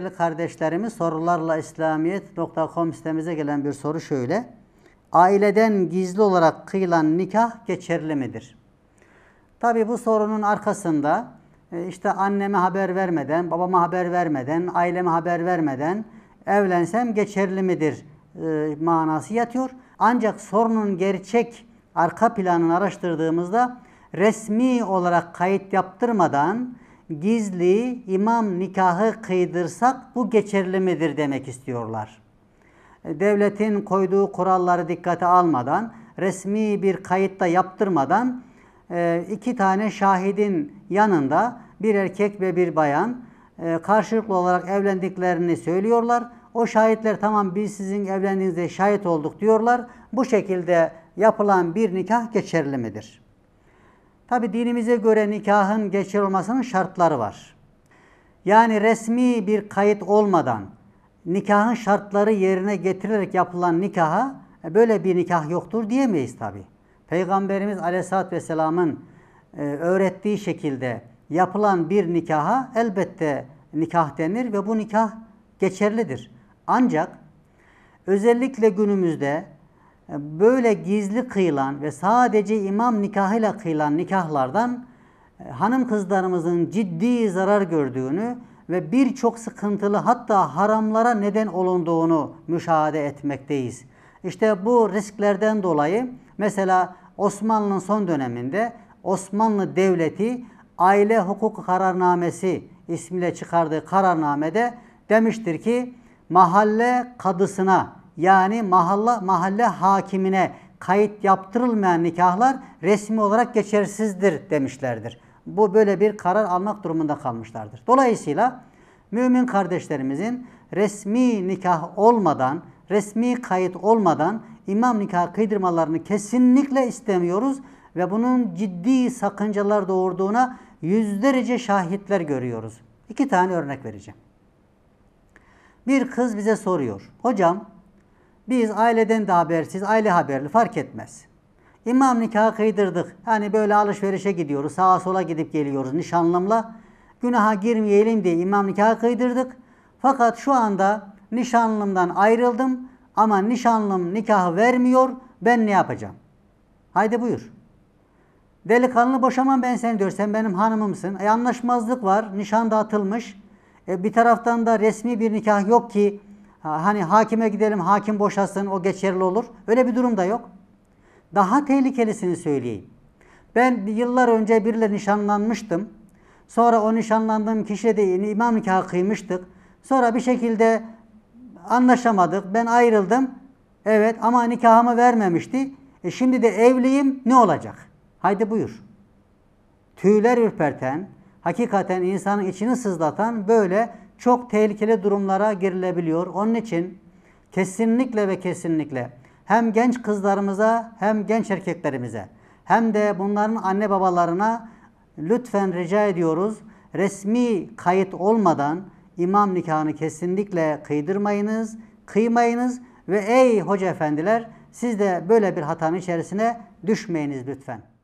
değerli kardeşlerimiz, sorularlaislamiyet.com sitemize gelen bir soru şöyle. Aileden gizli olarak kıyılan nikah geçerli midir? Tabii bu sorunun arkasında işte anneme haber vermeden, babama haber vermeden, aileme haber vermeden evlensem geçerli midir manası yatıyor. Ancak sorunun gerçek arka planını araştırdığımızda resmi olarak kayıt yaptırmadan gizli imam nikahı kıydırsak bu geçerli midir demek istiyorlar. Devletin koyduğu kuralları dikkate almadan, resmi bir kayıtta yaptırmadan iki tane şahidin yanında bir erkek ve bir bayan karşılıklı olarak evlendiklerini söylüyorlar. O şahitler tamam biz sizin evlendiğinizde şahit olduk diyorlar. Bu şekilde yapılan bir nikah geçerli midir? Tabi dinimize göre nikahın geçerli olmasının şartları var. Yani resmi bir kayıt olmadan nikahın şartları yerine getirilerek yapılan nikaha böyle bir nikah yoktur diyemeyiz tabi. Peygamberimiz Aleyhisselatü Vesselam'ın öğrettiği şekilde yapılan bir nikaha elbette nikah denir ve bu nikah geçerlidir. Ancak özellikle günümüzde böyle gizli kıyılan ve sadece imam nikahıyla kıyılan nikahlardan hanım kızlarımızın ciddi zarar gördüğünü ve birçok sıkıntılı hatta haramlara neden olunduğunu müşahede etmekteyiz. İşte bu risklerden dolayı mesela Osmanlı'nın son döneminde Osmanlı Devleti Aile Hukuk Kararnamesi ismiyle çıkardığı kararnamede demiştir ki mahalle kadısına yani mahalle hakimine kayıt yaptırılmayan nikahlar resmi olarak geçersizdir demişlerdir. Bu böyle bir karar almak durumunda kalmışlardır. Dolayısıyla mümin kardeşlerimizin resmi nikah olmadan, resmi kayıt olmadan imam nikahı kıydırmalarını kesinlikle istemiyoruz ve bunun ciddi sakıncalar doğurduğuna yüzlerce şahitler görüyoruz. İki tane örnek vereceğim. Bir kız bize soruyor. Hocam biz aileden de habersiz, aile haberli fark etmez. İmam nikahı kıydırdık. Hani böyle alışverişe gidiyoruz, sağa sola gidip geliyoruz nişanlımla. Günaha girmeyelim diye imam nikahı kıydırdık. Fakat şu anda nişanlımdan ayrıldım ama nişanlım nikahı vermiyor. Ben ne yapacağım? Haydi buyur. Delikanlı boşamam ben seni diyor. Sen benim hanımımsın. Anlaşmazlık var. Nişan dağıtılmış. Bir taraftan da resmi bir nikah yok ki hani hakime gidelim, hakim boşasın, o geçerli olur. Öyle bir durum da yok. Daha tehlikelisini söyleyeyim. Ben yıllar önce biriyle nişanlanmıştım. Sonra o nişanlandığım kişiyle de imam nikahı kıymıştık. Sonra bir şekilde anlaşamadık. Ben ayrıldım. Evet ama nikahımı vermemişti. Şimdi de evliyim. Ne olacak? Haydi buyur. Tüyler ürperten, hakikaten insanın içini sızlatan böyle çok tehlikeli durumlara girilebiliyor. Onun için kesinlikle ve kesinlikle hem genç kızlarımıza hem genç erkeklerimize hem de bunların anne babalarına lütfen rica ediyoruz. Resmi kayıt olmadan imam nikahını kesinlikle kıydırmayınız, kıymayınız ve ey hoca efendiler siz de böyle bir hatanın içerisine düşmeyiniz lütfen.